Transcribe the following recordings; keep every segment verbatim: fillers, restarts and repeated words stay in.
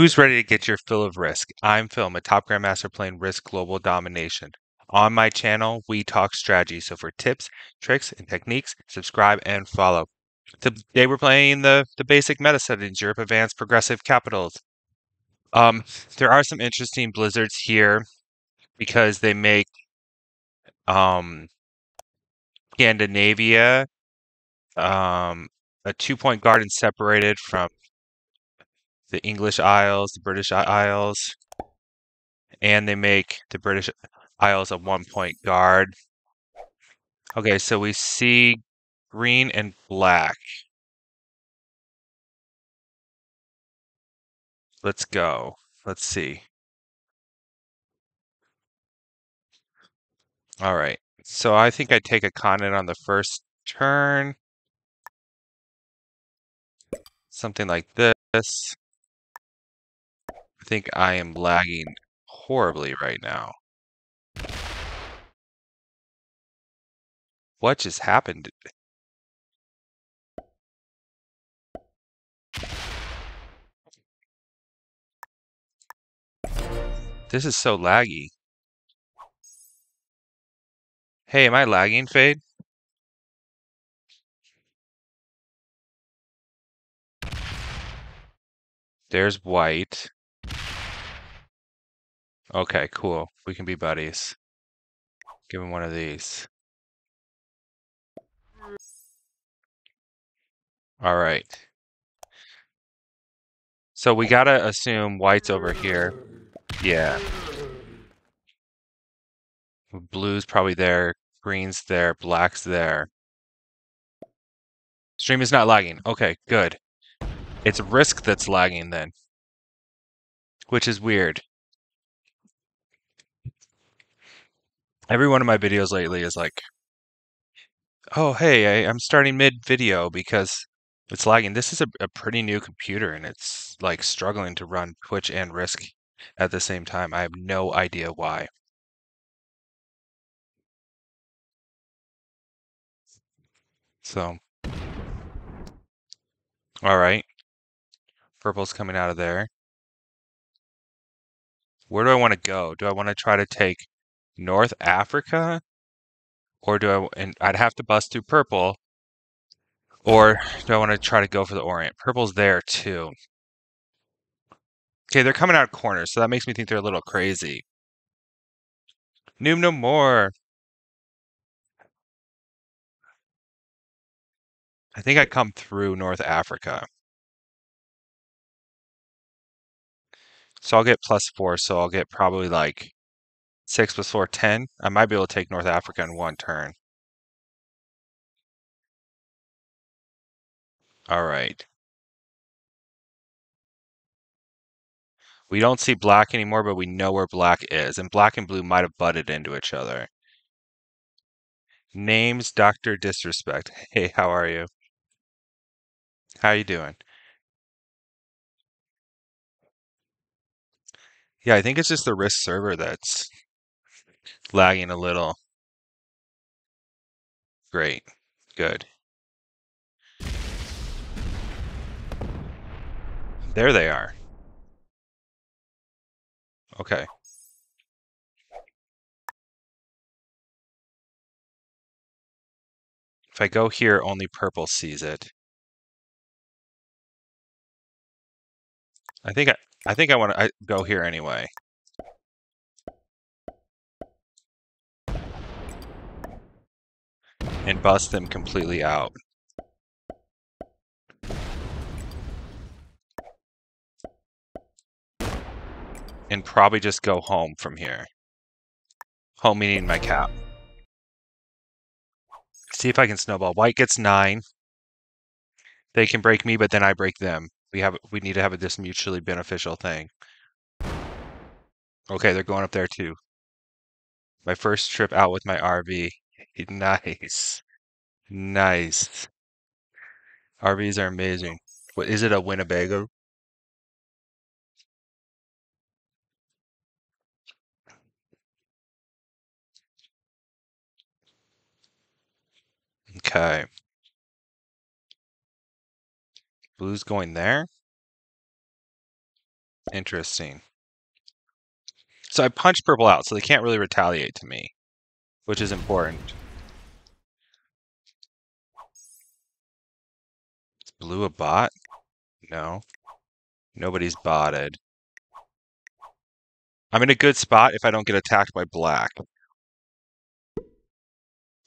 Who's ready to get your fill of risk? I'm Phil, a top grandmaster playing Risk Global Domination. On my channel, we talk strategy. So for tips, tricks, and techniques, subscribe and follow. Today we're playing the, the basic meta settings, Europe Advanced Progressive Capitals. Um, there are some interesting blizzards here because they make um, Scandinavia um, a two-point garden separated from the English Isles, the British Isles, and they make the British Isles a one-point guard. Okay, so we see green and black. Let's go. Let's see. All right. So I think I take a continent on the first turn. Something like this. I think I am lagging horribly right now. What just happened? This is so laggy. Hey, am I lagging, Fade? There's white. Okay, cool. We can be buddies. Give him one of these. All right. So we gotta assume white's over here. Yeah. Blue's probably there. Green's there. Black's there. Stream is not lagging. Okay, good. It's Risk that's lagging then. Which is weird. Every one of my videos lately is like, oh, hey, I, I'm starting mid-video because it's lagging. This is a, a pretty new computer, and it's like struggling to run Twitch and Risk at the same time. I have no idea why. So, all right. Purple's coming out of there. Where do I want to go? Do I want to try to take North Africa, or do I, and I'd have to bust through purple, or do I want to try to go for the Orient? Purple's there too. Okay, they're coming out of corners, so that makes me think they're a little crazy. Noob no more. I think I come through North Africa. So I'll get plus four, so I'll get probably like six plus four, ten. I might be able to take North Africa in one turn. All right. We don't see black anymore, but we know where black is. And black and blue might have butted into each other. Name's Doctor Disrespect. Hey, how are you? How you doing? Yeah, I think it's just the Risk server that's lagging a little. Great. Good. There they are. Okay. If I go here, only purple sees it. I think I I think I want to go here anyway. And bust them completely out. And probably just go home from here. Home meaning my cap. See if I can snowball. White gets nine. They can break me, but then I break them. We have we need to have this mutually beneficial thing. Okay, they're going up there too. My first trip out with my R V. Nice. Nice. R Vs are amazing. What is it, a Winnebago? Okay. Blue's going there. Interesting. So I punched purple out, so they can't really retaliate to me, which is important. Is blue a bot? No. Nobody's botted. I'm in a good spot if I don't get attacked by black.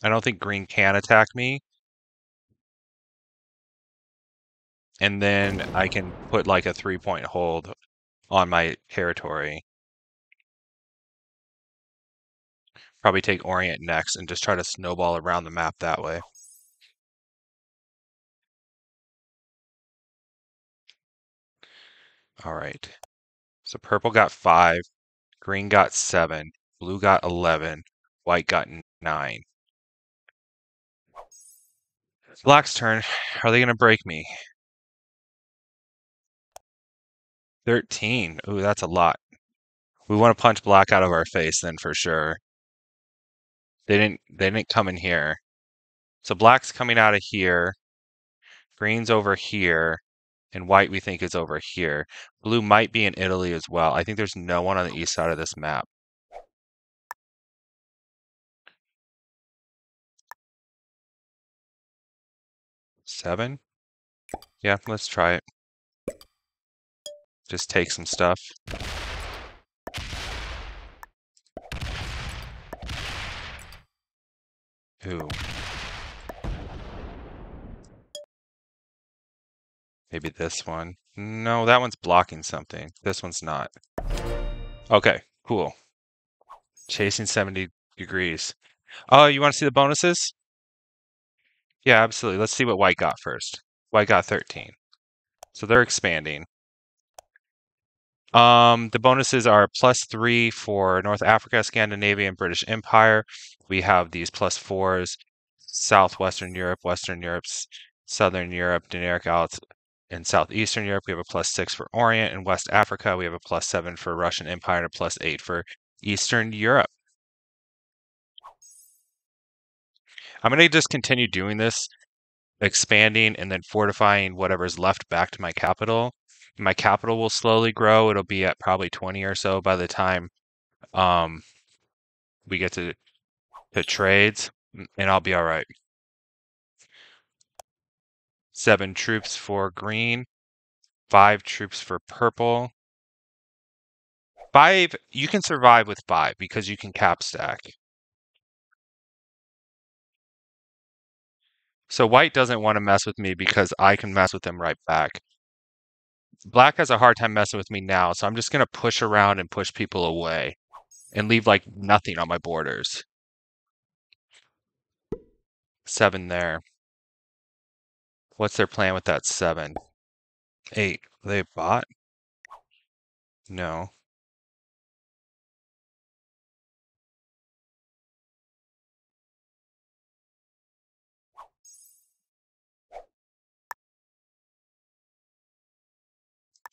I don't think green can attack me. And then I can put like a three-point hold on my territory. Probably take Orient next and just try to snowball around the map that way. All right. So purple got five, green got seven, blue got eleven, white got nine. Black's turn. Are they going to break me? thirteen. Ooh, that's a lot. We want to punch black out of our face then for sure. They didn't they didn't come in here. So black's coming out of here. Green's over here. And white we think is over here. Blue might be in Italy as well. I think there's no one on the east side of this map. Seven? Yeah, let's try it. Just take some stuff. Ooh. Maybe this one. No, that one's blocking something. This one's not. Okay, cool. Chasing seventy degrees. Oh, you want to see the bonuses? Yeah, absolutely. Let's see what white got first. White got thirteen. So they're expanding. Um, the bonuses are plus three for North Africa, Scandinavia, and British Empire. We have these plus fours, Southwestern Europe, Western Europe, Southern Europe, Dinaric Alps, and Southeastern Europe. We have a plus six for Orient and West Africa. We have a plus seven for Russian Empire and a plus eight for Eastern Europe. I'm going to just continue doing this, expanding and then fortifying whatever's left back to my capital. My capital will slowly grow. It'll be at probably twenty or so by the time um, we get to, to trades, and I'll be all right. Seven troops for green, five troops for purple. Five, you can survive with five because you can cap stack. So white doesn't want to mess with me because I can mess with them right back. Black has a hard time messing with me now, so I'm just going to push around and push people away and leave like nothing on my borders. Seven there. What's their plan with that seven? Eight. They bought? No.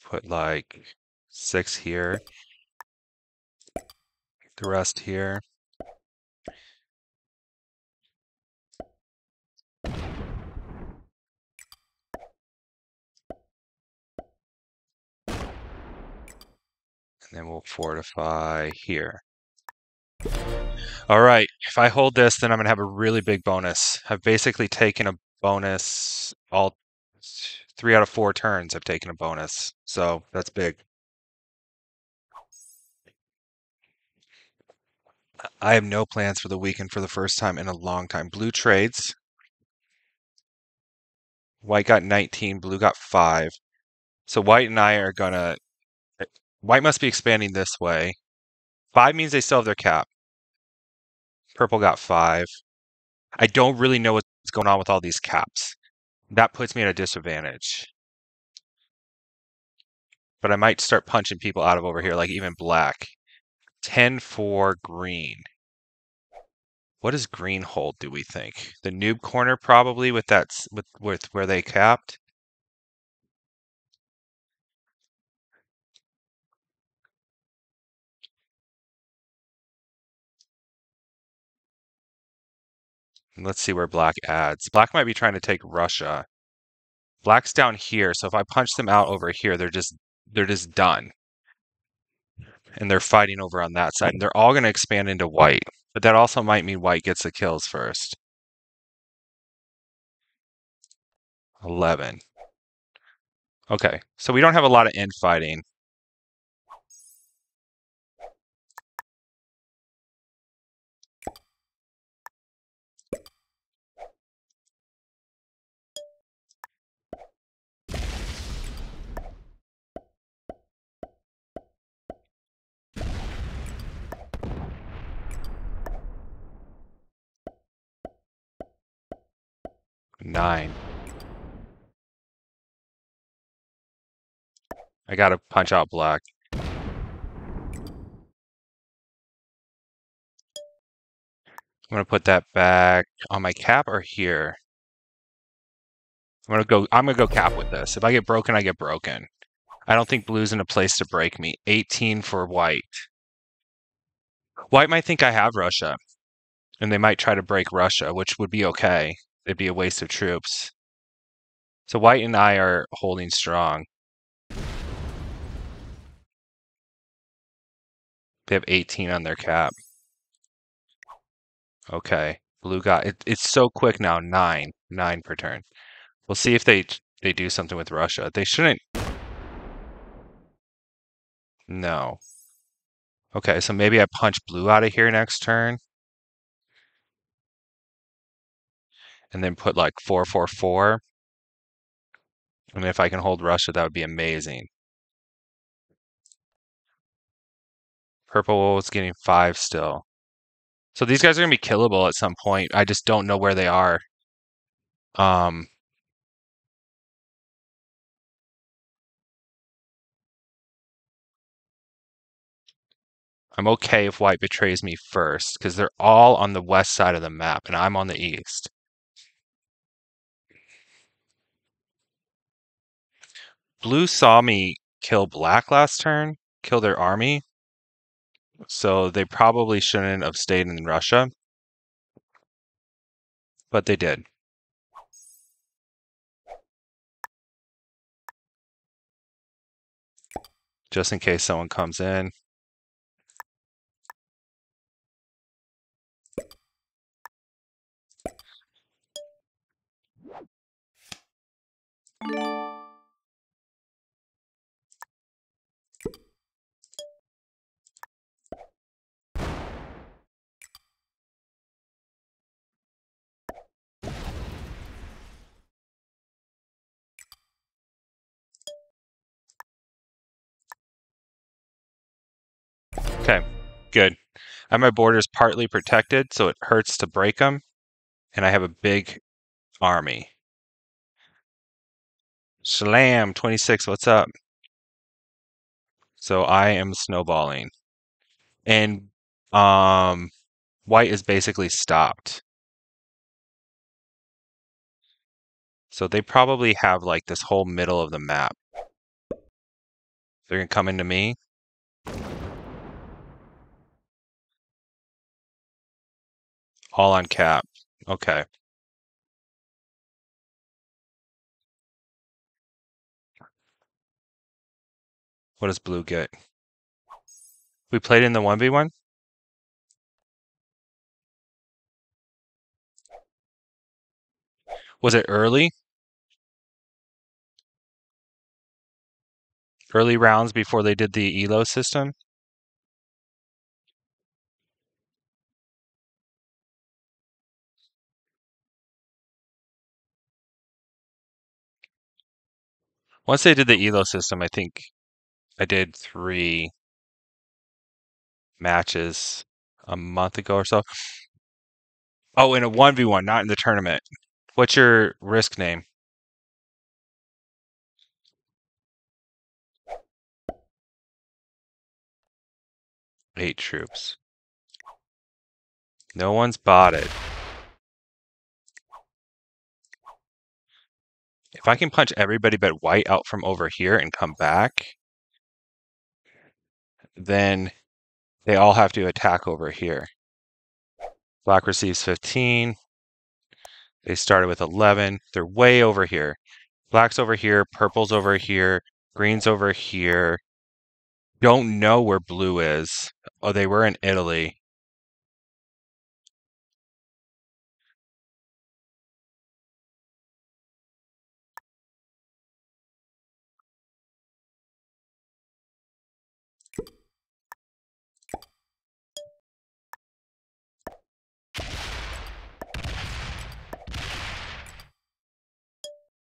Put like six here, the rest here. And then we'll fortify here. All right, if I hold this, then I'm gonna have a really big bonus. I've basically taken a bonus all three out of four turns. I've taken a bonus, so that's big. I have no plans for the weekend for the first time in a long time. Blue trades. White got nineteen, blue got five. So white and I are gonna... White must be expanding this way. Five means they still have their cap. Purple got five. I don't really know what's going on with all these caps. That puts me at a disadvantage. But I might start punching people out of over here, like even black. ten for green. What does green hold, do we think? The noob corner probably with that with, with where they capped. Let's see where black adds. Black might be trying to take Russia. Black's down here, so if I punch them out over here, they're just they're just done. and they're fighting over on that side. And they're all going to expand into white, but that also might mean white gets the kills first. eleven. Okay, so we don't have a lot of infighting. Nine. I gotta punch out black. I'm gonna put that back on my cap or here. I'm gonna go I'm gonna go cap with this. If I get broken, I get broken. I don't think blue's in a place to break me. eighteen for white. White might think I have Russia. And they might try to break Russia, which would be okay. It'd be a waste of troops. So white and I are holding strong. They have eighteen on their cap. Okay. Blue got it. It's so quick now. Nine. Nine per turn. We'll see if they they do something with Russia. They shouldn't. No. Okay, so maybe I punch blue out of here next turn. And then put like four four four. I mean, if I can hold Russia, that would be amazing. Purple is getting five still. So these guys are going to be killable at some point. I just don't know where they are. Um, I'm okay if white betrays me first, because they're all on the west side of the map, and I'm on the east. Blue saw me kill black last turn, kill their army. So they probably shouldn't have stayed in Russia. But they did. Just in case someone comes in. Okay, good. I have my borders partly protected, so it hurts to break them, and I have a big army. Slam, twenty-six, what's up? So I am snowballing. And um, white is basically stopped. So they probably have like this whole middle of the map. They're going to come into me. All on cap. Okay. What does blue get? We played in the one v one? Was it early? Early rounds before they did the E L O system? Once they did the E L O system, I think I did three matches a month ago or so. Oh, in a one v one, not in the tournament. What's your risk name? Eight troops. No one's bought it. If I can punch everybody but white out from over here and come back, then they all have to attack over here. Black receives fifteen. They started with eleven. They're way over here. Black's over here. Purple's over here. Green's over here. Don't know where blue is. Oh, they were in Italy.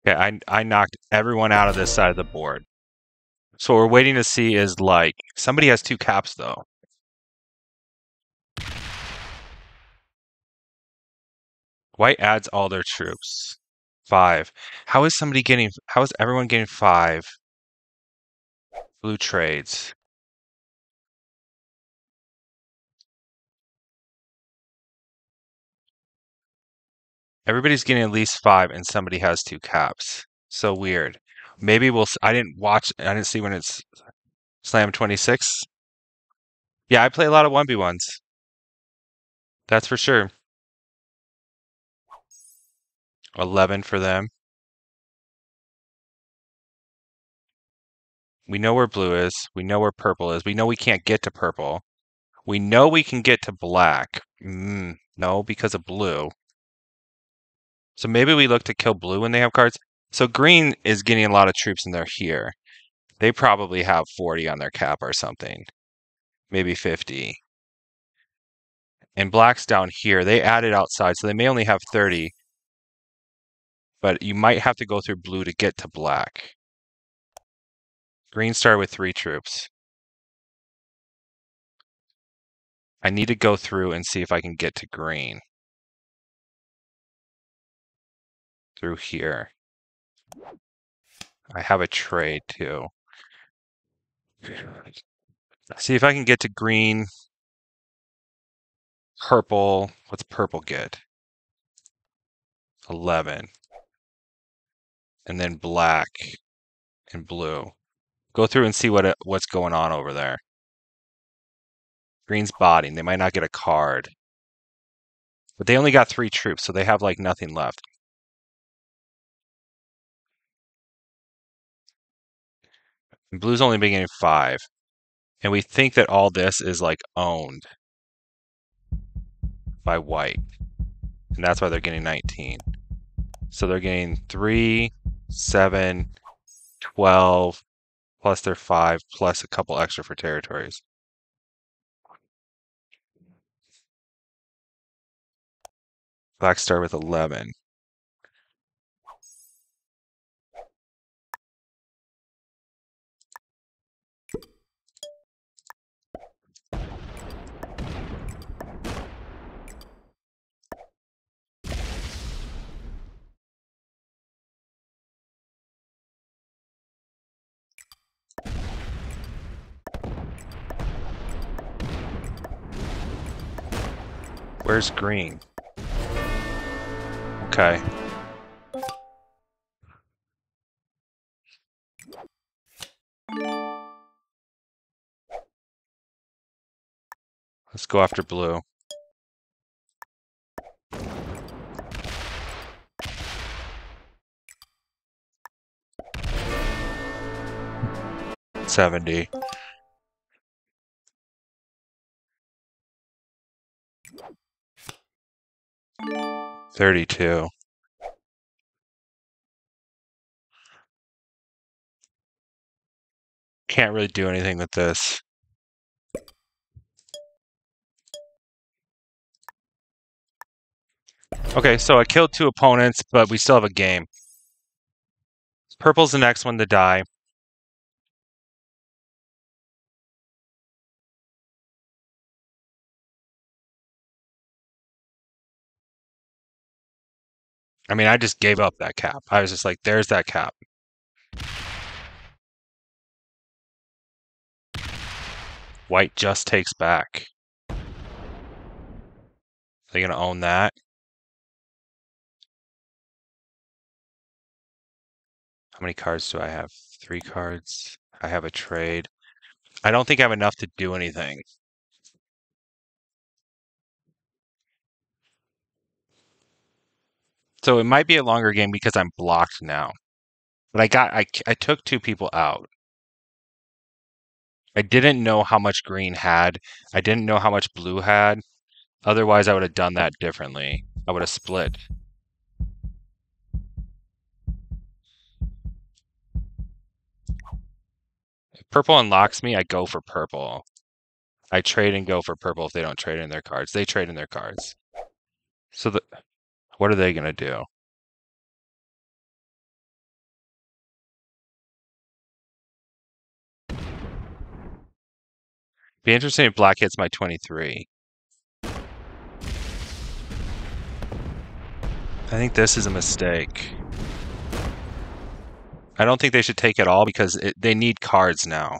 Okay, I, I knocked everyone out of this side of the board. So what we're waiting to see is, like, somebody has two caps, though. White adds all their troops. Five. How is somebody getting, how is everyone getting five? Blue trades. Everybody's getting at least five, and somebody has two caps. So weird. Maybe we'll. I didn't watch. I didn't see when it's Slam twenty-six. Yeah, I play a lot of one v ones. That's for sure. eleven for them. We know where blue is. We know where purple is. We know we can't get to purple. We know we can get to black. Mm, no, because of blue. So maybe we look to kill blue when they have cards. So green is getting a lot of troops, and they're here. They probably have forty on their cap or something. Maybe fifty. And black's down here. They added outside, so they may only have thirty. But you might have to go through blue to get to black. Green started with three troops. I need to go through and see if I can get to green. Through here. I have a trade too. See if I can get to green, purple. What's purple get? eleven. And then black and blue. Go through and see what it, what's going on over there. Green's botting. They might not get a card. But they only got three troops, so they have like nothing left. Blue's only been getting five. And we think that all this is like owned by white. And that's why they're getting nineteen. So they're getting three, seven, twelve, plus their five, plus a couple extra for territories. Black start with eleven. Where's green? Okay. Let's go after blue. seventy. thirty-two. Can't really do anything with this. Okay, so I killed two opponents, but we still have a game. Purple's the next one to die. I mean, I just gave up that cap. I was just like, there's that cap. White just takes back. Are they going to own that? How many cards do I have? Three cards. I have a trade. I don't think I have enough to do anything. So it might be a longer game because I'm blocked now. But I got I I took two people out. I didn't know how much green had. I didn't know how much blue had. Otherwise, I would have done that differently. I would have split. If purple unlocks me, I go for purple. I trade and go for purple if they don't trade in their cards. They trade in their cards. So the, what are they going to do? Be interesting if black hits my twenty-three. I think this is a mistake. I don't think they should take it all because it, they need cards now.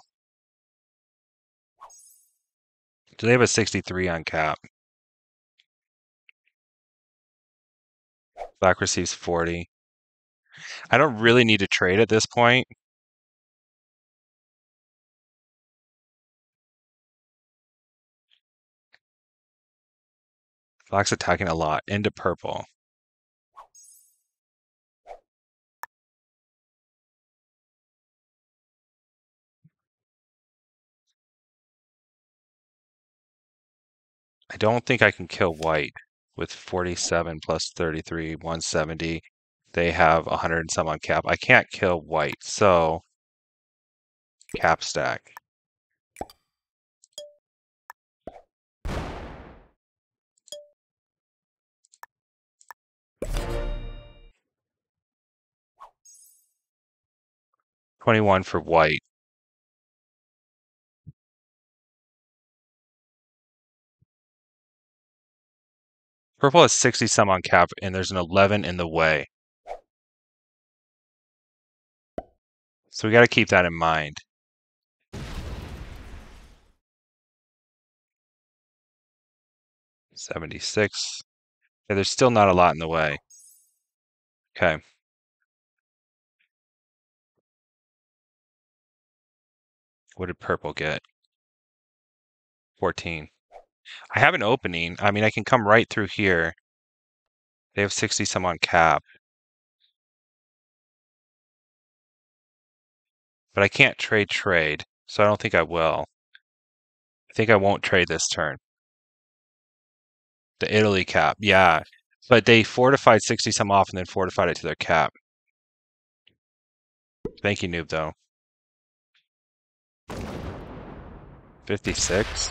Do they have a sixty-three on cap? Black receives forty. I don't really need to trade at this point. Black's attacking a lot into purple. I don't think I can kill white with forty-seven plus thirty-three, one seventy. They have one hundred and some on cap. I can't kill white, so cap stack. twenty-one for white. Purple has sixty some on cap, and there's an eleven in the way. So we got to keep that in mind. seventy-six. Yeah, there's still not a lot in the way. Okay. What did purple get? fourteen. I have an opening. I mean, I can come right through here. They have sixty some on cap. But I can't trade trade, so I don't think I will. I think I won't trade this turn. The Italy cap, yeah. But they fortified sixty some off and then fortified it to their cap. Thank you, noob, though. fifty-six.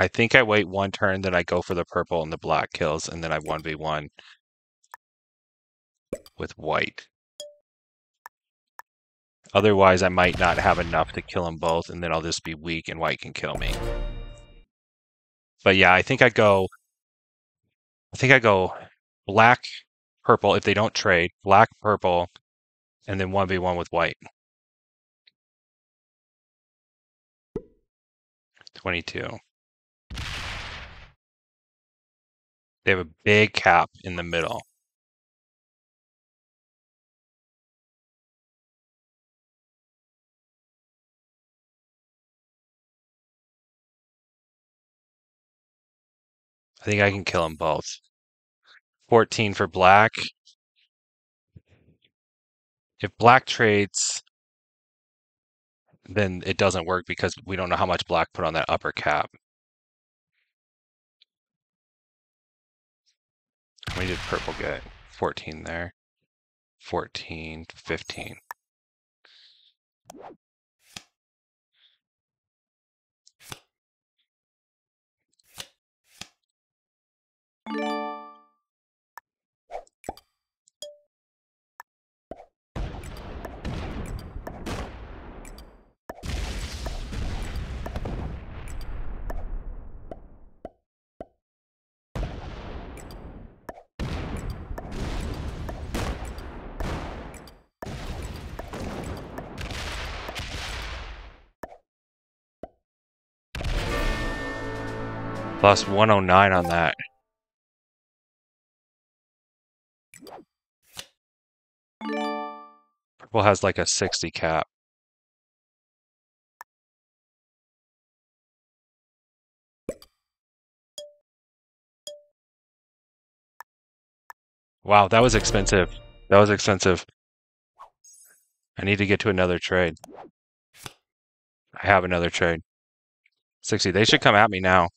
I think I wait one turn, then I go for the purple and the black kills, and then I one v one with white. Otherwise, I might not have enough to kill them both, and then I'll just be weak and white can kill me. But yeah, I think I go... I think I go black, purple, if they don't trade, black, purple, and then one v one with white. twenty-two. They have a big cap in the middle. I think I can kill them both. fourteen for black. If black trades, then it doesn't work because we don't know how much black put on that upper cap. How many did purple get? fourteen there. fourteen, fifteen. Plus one oh nine on that. Purple has like a sixty cap. Wow, that was expensive. That was expensive. I need to get to another trade. I have another trade. sixty. They should come at me now.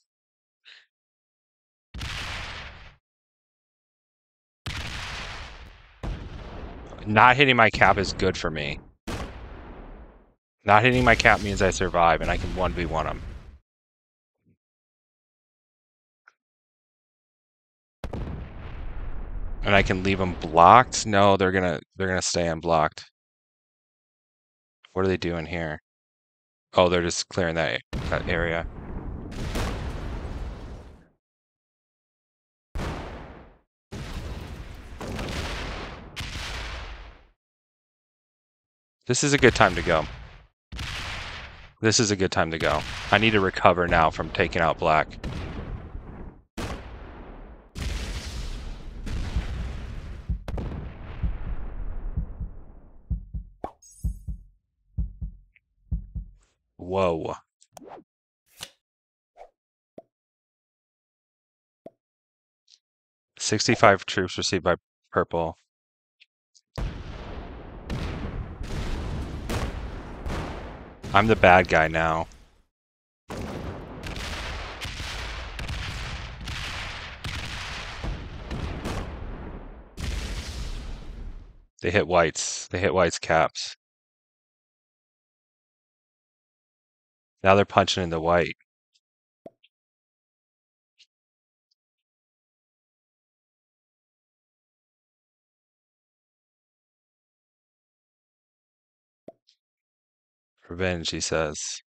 Not hitting my cap is good for me. Not hitting my cap means I survive and I can one v one them. And I can leave them blocked? No, they're gonna they're gonna stay unblocked. What are they doing here? Oh, they're just clearing that that area. This is a good time to go. This is a good time to go. I need to recover now from taking out black. Whoa. sixty-five troops received by purple. I'm the bad guy now. They hit whites. They hit whites' caps. Now they're punching into white. Revenge, he says.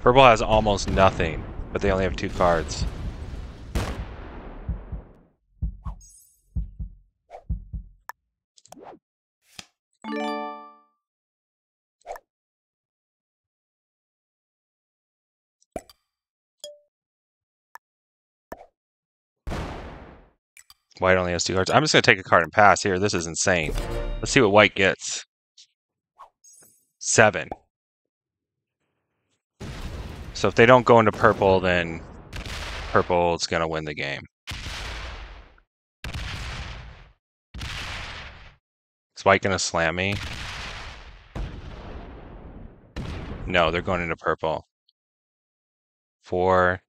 Purple has almost nothing, but they only have two cards. White only has two cards. I'm just going to take a card and pass here. This is insane. Let's see what white gets. Seven. So if they don't go into purple, then purple's going to win the game. Is white going to slam me? No, they're going into purple. Four.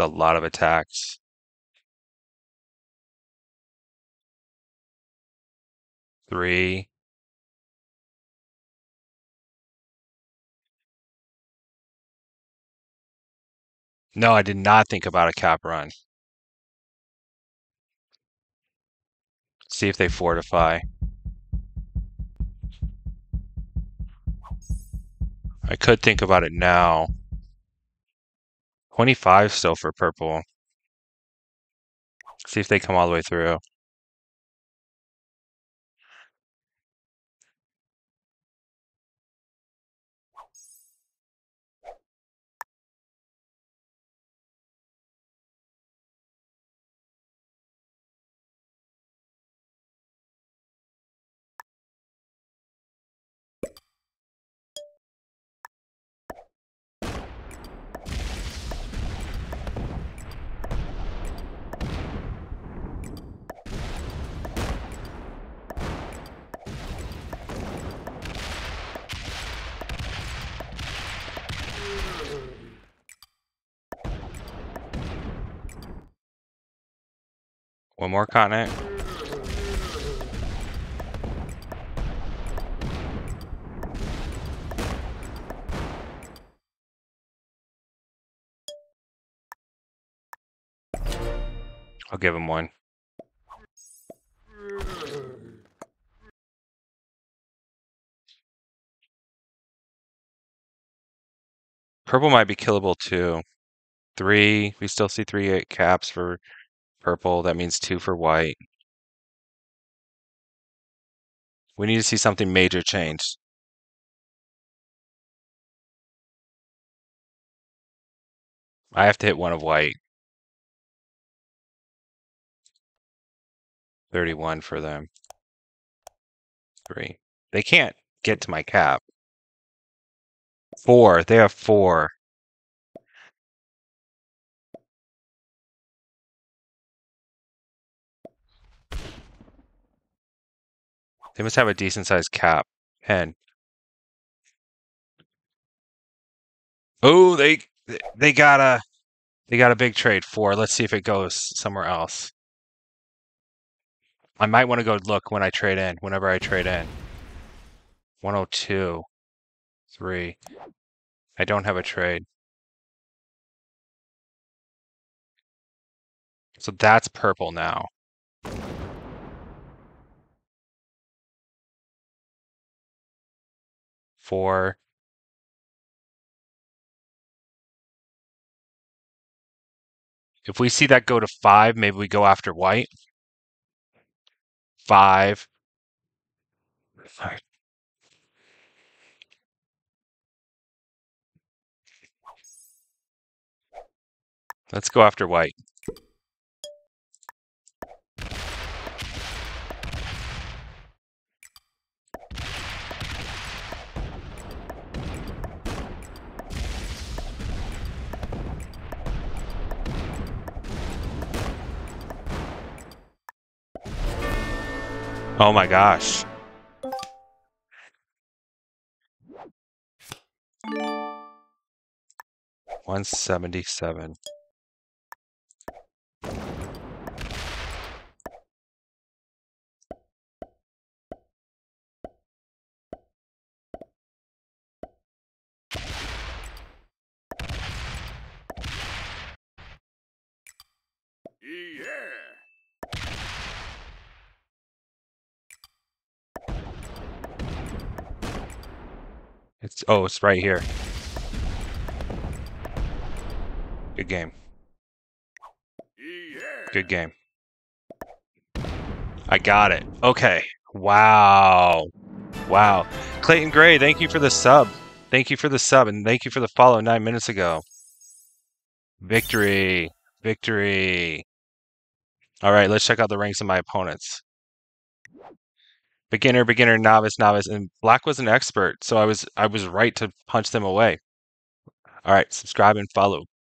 A lot of attacks. Three. No, I did not think about a cap run. See if they fortify. I could think about it now. twenty-five still for purple. See if they come all the way through. One more continent. I'll give him one. Purple might be killable too. Three. We still see three eight caps for purple. That means two for white. We need to see something major change. I have to hit one of white. thirty-one for them. Three. They can't get to my cap. Four. They have four. They must have a decent-sized cap. Ten. Oh, they they got a they got a big trade. Four. Let's see if it goes somewhere else. I might want to go look when I trade in. Whenever I trade in. one oh two. Three. I don't have a trade. So that's purple now. Four. If we see that go to five, maybe we go after white. Five. Sorry. Let's go after white. Oh my gosh. one seventy-seven. It's, oh, it's right here. Good game. Good game. I got it. Okay. Wow. Wow. Clayton Gray, thank you for the sub. Thank you for the sub, and thank you for the follow nine minutes ago. Victory. Victory. All right, let's check out the ranks of my opponents. Beginner, beginner, novice, novice, and Black was an expert, so I was I was right to punch them away. All right, subscribe and follow.